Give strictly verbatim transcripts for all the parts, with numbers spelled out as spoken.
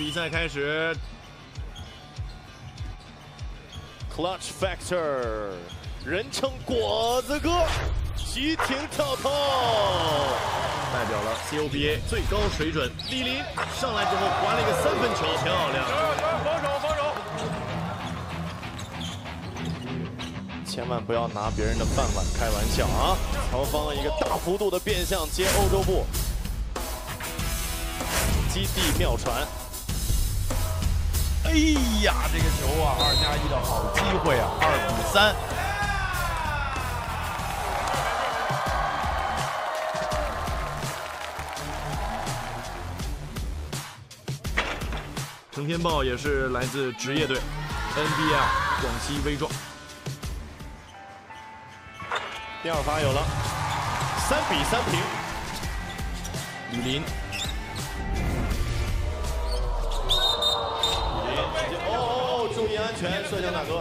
比赛开始。Clutch Factor， 人称果子哥，急停跳投，代表了 C O B A 最高水准。李林上来之后还了一个三分球，漂亮！防守，防守！千万不要拿别人的饭碗开玩笑啊！乔方一个大幅度的变向接欧洲步。 基地妙传！哎呀，这个球啊，二加一的好机会啊，二比三。程天豹也是来自职业队 N B A 广西威壮。第二罚有了，三比三平。李林。 注意安全，摄像大哥，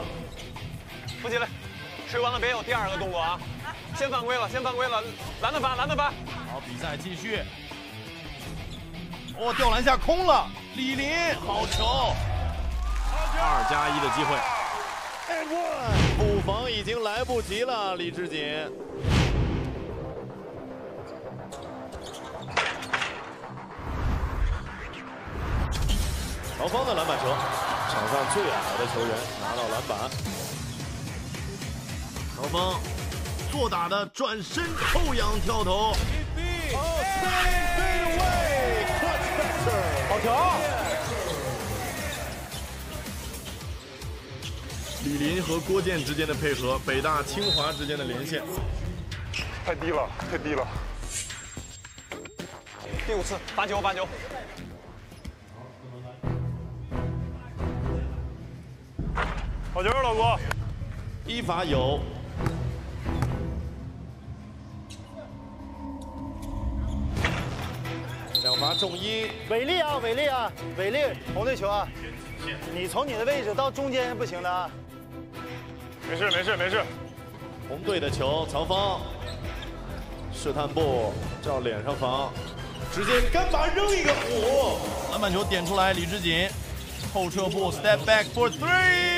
扶起来，吹完了别有第二个动作啊！先犯规了，先犯规了，拦着罚，拦着罚。好，比赛继续。哦，吊篮下空了，李林，好球！二加一的机会，补防已经来不及了，李志锦。乔方的篮板球。 场上最矮的球员拿到篮板，乔方做打的转身后仰跳投，好球！李林和郭健之间的配合，北大清华之间的连线，太低了，太低了。第五次，罚球，罚球。 好球，老郭！一罚有。两罚中一。伟力啊，伟力啊，伟力投这球啊！你从你的位置到中间是不行的啊。没事，没事，没事。红队的球，曹芳试探步照脸上防，直接干拔扔一个五，篮板球点出来，李志锦后撤步 ，step back for three。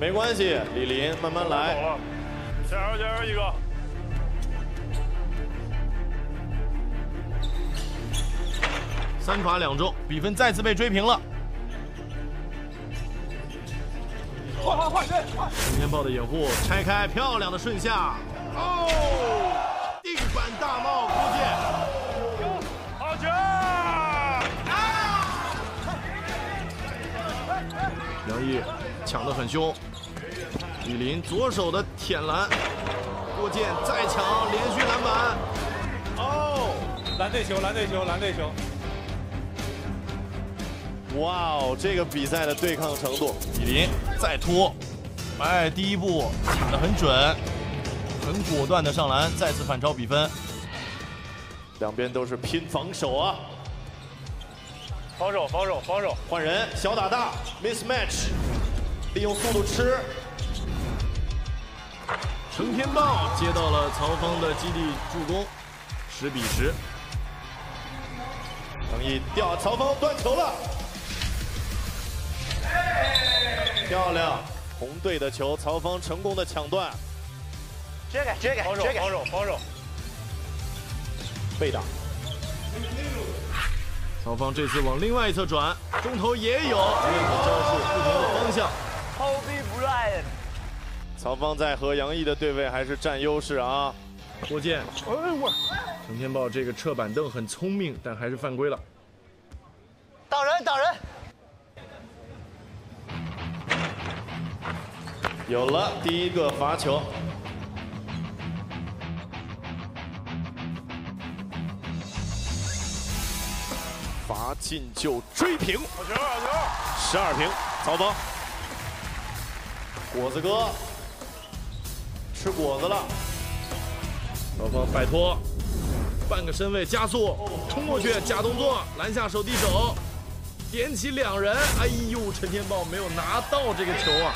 没关系，李林慢慢来。加油加油一个！三罚两中，比分再次被追平了。快快快！陈天豹的掩护拆开，漂亮的顺下。哦，定板大帽，郭健。好球！梁毅抢得很凶。 李林左手的舔篮，郭健再抢，连续篮板。哦，蓝队球，蓝队球，蓝队球。哇哦，这个比赛的对抗程度，李林再突，哎，第一步抢得很准，很果断的上篮，再次反超比分。两边都是拼防守啊！防守，防守，防守，换人，小打大 ，mismatch， 利用速度吃。 程天豹接到了曹芳的基地助攻，十比十。程毅吊曹芳断球了，漂亮！红队的球，曹芳成功的抢断。直接给，直接给，防守，防守，防守。被挡。曹芳这次往另外一侧转，中投也有，这个招数不同的方向。Kobe Bryant。 曹芳在和杨毅的对位还是占优势啊！郭健，程天豹这个撤板凳很聪明，但还是犯规了。挡人，挡人！有了第一个罚球。罚进就追平，好球好球！十二平，曹峰，果子哥吃果子了。曹峰摆脱，半个身位加速冲过去，假动作拦下手递手，点起两人。哎呦，陈天豹没有拿到这个球啊！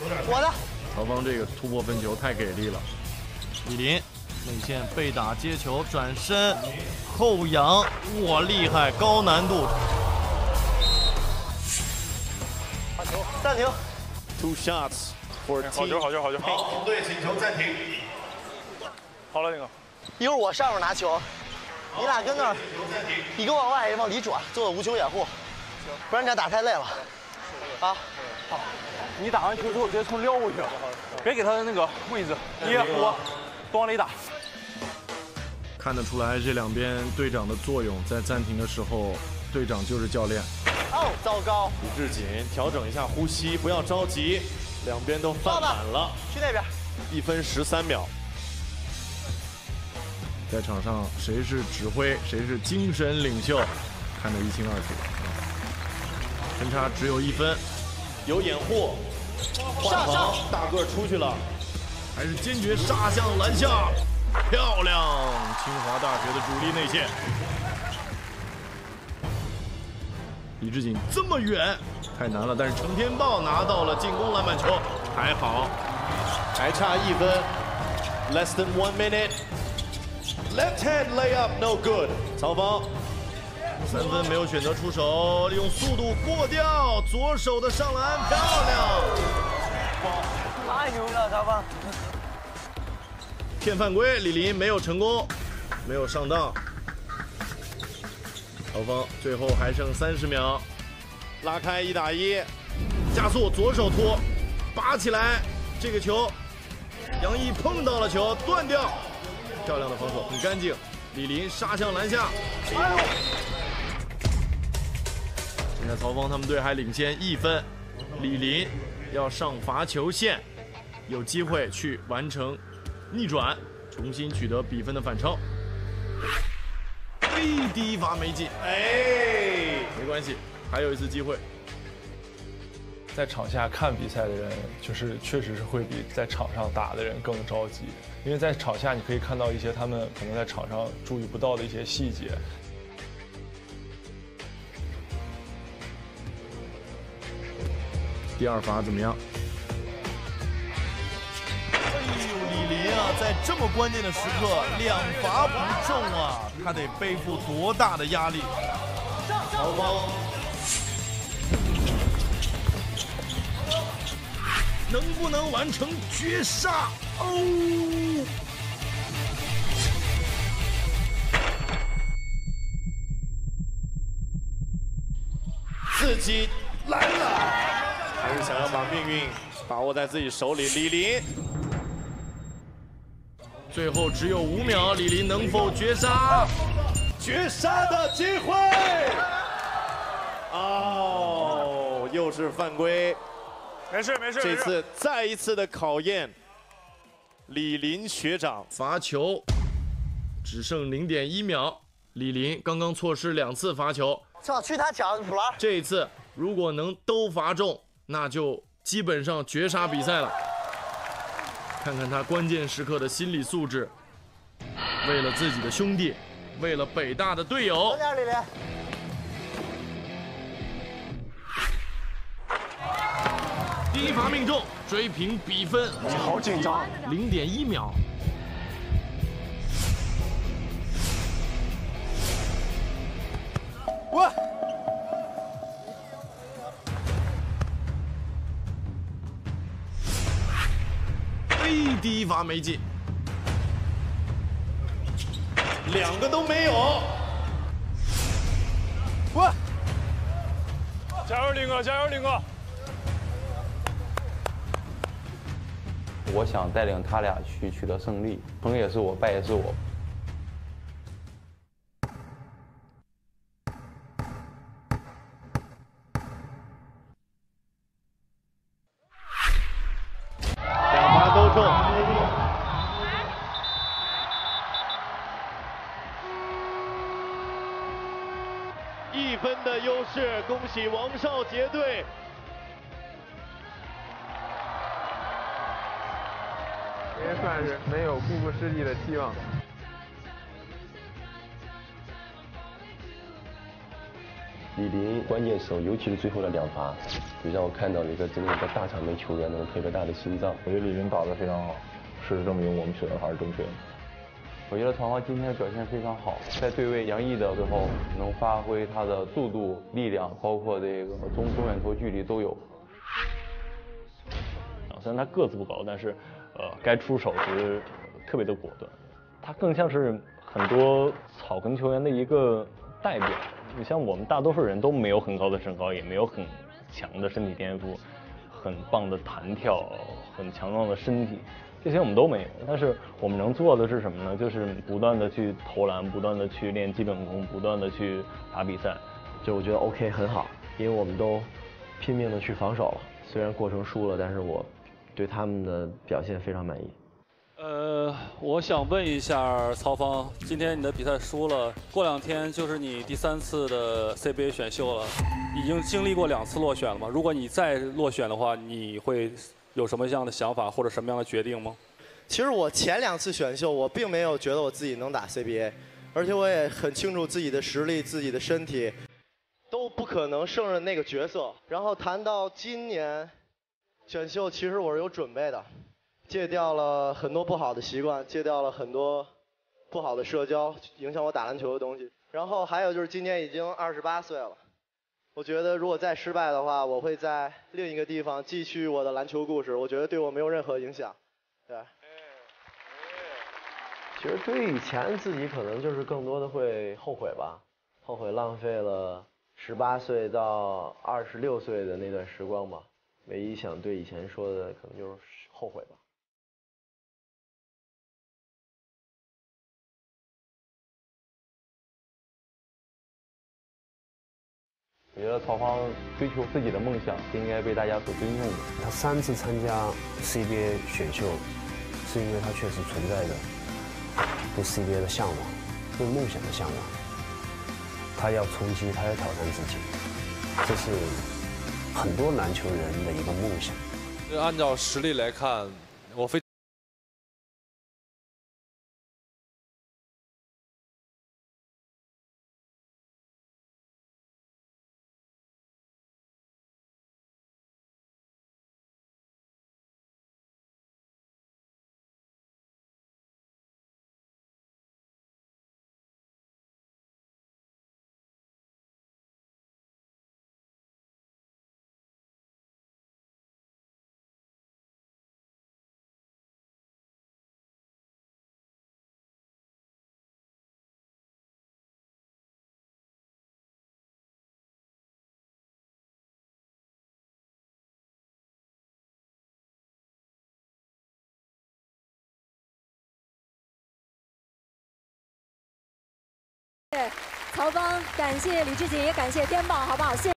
我的。曹峰这个突破分球太给力了。李林。 内线被打接球转身后仰，我厉害，高难度。罚球，暂停。Two shots for team。好球，好球，好球！好，红队请求暂停。好了，那个，一会儿我上面拿球，你俩跟那儿，你给我往外往里转，做无球掩护，不然这打太累了。啊，好，你打完球之后直接冲撩过去，别给他的那个位置，你也我往里打。 看得出来，这两边队长的作用，在暂停的时候，队长就是教练。哦，糟糕！吴志锦，调整一下呼吸，不要着急。两边都犯满了，去那边。一分十三秒。在场上，谁是指挥，谁是精神领袖，看得一清二楚。分差只有一分，有掩护，上上，大个出去了，还是坚决杀向篮下。 漂亮！清华大学的主力内线，李志锦这么远太难了，但是程天豹拿到了进攻篮板球，还好，还差一分 ，less than one minute。Left hand layup no good。曹芳三分没有选择出手，利用速度过掉左手的上篮，漂亮！太牛了，曹芳！ 骗犯规，李林没有成功，没有上当。曹峰最后还剩三十秒，拉开一打一，加速左手拖，拔起来，这个球，杨毅碰到了球，断掉，漂亮的防守，很干净。李林杀向篮下，哎呦！现在曹峰他们队还领先一分，李林要上罚球线，有机会去完成。 逆转，重新取得比分的反超。哎，第一罚没进，哎，没关系，还有一次机会。在场下看比赛的人，就是确实是会比在场上打的人更着急，因为在场下你可以看到一些他们可能在场上注意不到的一些细节。第二罚怎么样？ 在这么关键的时刻，两罚不中啊，他得背负多大的压力！曹芳能不能完成绝杀？哦，自己来了，还是想要把命运把握在自己手里，李林。 最后只有五秒，李林能否绝杀？绝杀的机会！哦，又是犯规。没事没事。这次再一次的考验，李林学长罚球，只剩零点一秒。李林刚刚错失两次罚球。操，去他抢补篮。这一次如果能都罚中，那就基本上绝杀比赛了。 看看他关键时刻的心理素质，为了自己的兄弟，为了北大的队友。第一罚命中，追平比分。你好紧张，零点一秒。我。 第一罚没进，两个都没有。哇！加油，林哥！加油，林哥！我想带领他俩去取得胜利，成也是我，败也是我。的优势，恭喜王少杰队。 也算是没有不顾师弟的期望。李林关键时候，尤其是最后的两罚，就让我看到了一个真正的大场面球员那种特别大的心脏。我觉得李林打得非常好，事实证明我们选的还是正确的。我觉得团花今天的表现非常好，在对位杨毅的时候，能发挥他的速度、力量，包括这个中中远投距离都有。虽然他个子不高，但是。 呃，该出手时特别的果断，他更像是很多草根球员的一个代表。你像我们大多数人都没有很高的身高，也没有很强的身体天赋，很棒的弹跳，很强壮的身体，这些我们都没有。但是我们能做的是什么呢？就是不断的去投篮，不断的去练基本功，不断的去打比赛。就我觉得 OK 很好，因为我们都拼命的去防守了，虽然过程输了，但是我。 对他们的表现非常满意。呃，我想问一下曹芳，今天你的比赛输了，过两天就是你第三次的 C B A 选秀了，已经经历过两次落选了吗？如果你再落选的话，你会有什么样的想法或者什么样的决定吗？其实我前两次选秀，我并没有觉得我自己能打 C B A， 而且我也很清楚自己的实力、自己的身体都不可能胜任那个角色。然后谈到今年。 选秀其实我是有准备的，戒掉了很多不好的习惯，戒掉了很多不好的社交，影响我打篮球的东西。然后还有就是今年已经二十八岁了，我觉得如果再失败的话，我会在另一个地方继续我的篮球故事。我觉得对我没有任何影响。对。其实对以前自己可能就是更多的会后悔吧，后悔浪费了十八岁到二十六岁的那段时光吧。 唯一想对以前说的，可能就是后悔吧。我觉得曹芳追求自己的梦想，应该被大家所尊重的。他三次参加 C B A 选秀，是因为他确实存在着对 C B A 的向往，对梦想的向往。他要冲击，他要挑战自己，这是。 很多篮球人的一个梦想。按照实力来看，我非。曹芳，感谢李志杰，也感谢颠宝，好不好？谢。